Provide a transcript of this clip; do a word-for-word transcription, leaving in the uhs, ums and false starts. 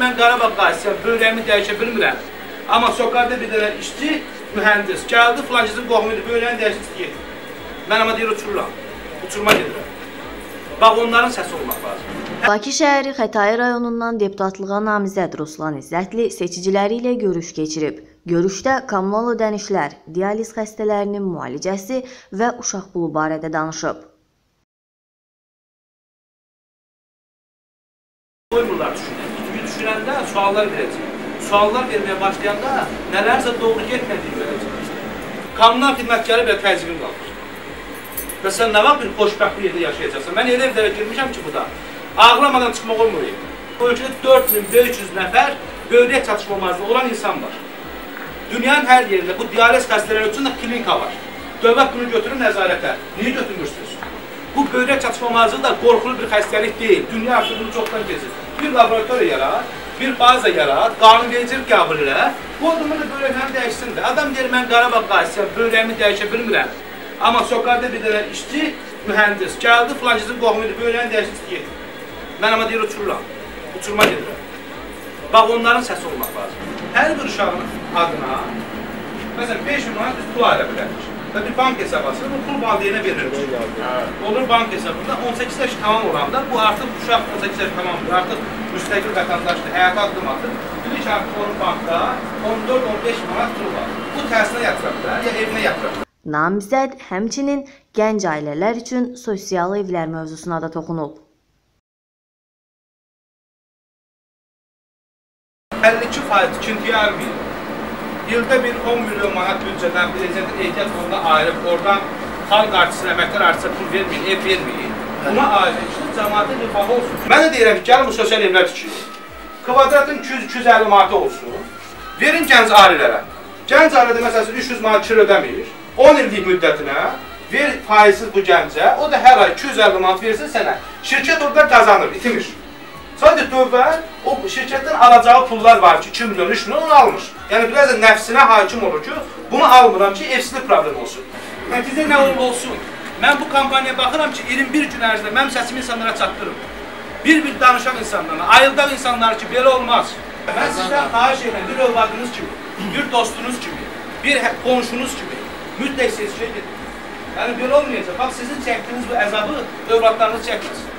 Mən Qarabağ qaysıyam, böyrəyimi dəyişə bilmirəm. Amma sokaqda bir dənə işçi, mühəndis gəldi, flancızın qoxumuydu, böyrəyini dəyişdi, istəyir. Mən amma deyir, uçururam, uçuruma gedirəm. Bax, onların səsi olmaq lazım. Bakı şəhəri Xətai rayonundan deputatlığa namizəd Ruslan İzzətli seçiciləri ilə görüş keçirib. Görüşdə kommunal ödənişlər, dializ xəstələrinin müalicəsi və uşaq pulu barədə danışıb. Qoymurlar düşünün. İlgi düşünəndə suallar verəcək. Suallar verməyə başlayanda nələrsə doğru getmədiyi verəcək. Kommunal xidmətkarı belə təzyiqin qalır. Və sən nə vaxt bir xoşbəxtli yerdə yaşayacaqsan? Mən elə evlərə girmişəm ki, bu da. Ağlamadan çıxmaq olmuruyor. Bu ölkədə dörd min beş yüz nəfər böyrək çatışmamazlığı olan insan var. Dünyanın hər yerində bu dializ xəstələri üçün də klinika var. Dövlət bunu götürür nəzarətə. Niyə götürmürsünüz? Bu böyrək çatışmamazlığı da qorxulu bir xəstəlik deyil. Dünya artıq bunu çoxdan keçir. Bir laboratoriya yarat, bir baza yarat, qanunvericilik qəbul elə. Bu adamın da böyrəklərini dəyişsin də. Adam deyir, mən Qarabağ qaysıyam, böyrəyimi dəyişə bilmirəm. Amma sokaqda bir dənə işçi, mühəndis gəldi, flancızın qoxumuydu, böyrəyini dəyişdi, istəyir. Mən amma deyir, uçururam, uçuruma gedirəm. Bax, onların səsi olmaq lazım. Hər bir uşağın adına, məsələn, beş min manat biz pul ayıra bilərmiş. Və bir bank hesabasını bu pul valideynə verirmiş. Olur bank hesabında on səkkiz yaş tamam olanda, bu artıq uşaq on səkkiz yaş tamamdır, artıq müstəqil vətəndaşdır, həyata addım atır. Bilir ki, artıq onun bankda on dörd on beş manat pul var. Bu təhsilə yatıram da, ya evinə yatıram. Namizəd həmçinin gənc ailələr üçün sosial evlər mövzusuna da toxunub. əlli iki faiz tikintiyə ayırmayın. İldə bir on milyon manat büdcədən prezidentin ehtiyat fonuna ayırıb, oradan xalq artısı, əməkdar artısı pul verməyin, ev verməyin. Buna ayrı işin cəmaatı rifahı olsun. Mən də deyirəm ki, gəlin bu sosial evlər tikin. Kvadratın iki yüz iki yüz əlli manatı olsun. Verin gənc ailələrə. Gənc ailədə məsələn üç yüz manat kira ödəmir. on illik müddətinə ver faizsiz bu gəncə, o da hər ay iki yüz əlli manat versin sənə. Şirkət orada qazanır, itirmiş. Sadəcə dövlət, o şirkətdən alacağı pullar var ki, iki milyon, üç milyon onu almış. Yəni, biraz da nəfsinə hakim olur ki, bunu almıram ki, evsizlik problemi olsun. Nəticə nə olur olsun? Mən bu kampaniyaya baxıram ki, iyirmi bir gün ərzində mənim səsimi insanlara çatdırım. Bir-bir danışan insanlara, ayıldaq insanlara ki, belə olmaz. Mən sizdən xahiş edirəm, bir övladınız kimi, bir dostunuz kimi, bir qonşunuz kimi. Mütləq seçkiyə gedin. Yəni, belə olmayacaq. Bax, sizin çəkdiniz bu əzabı, övladlarınız çəkmir.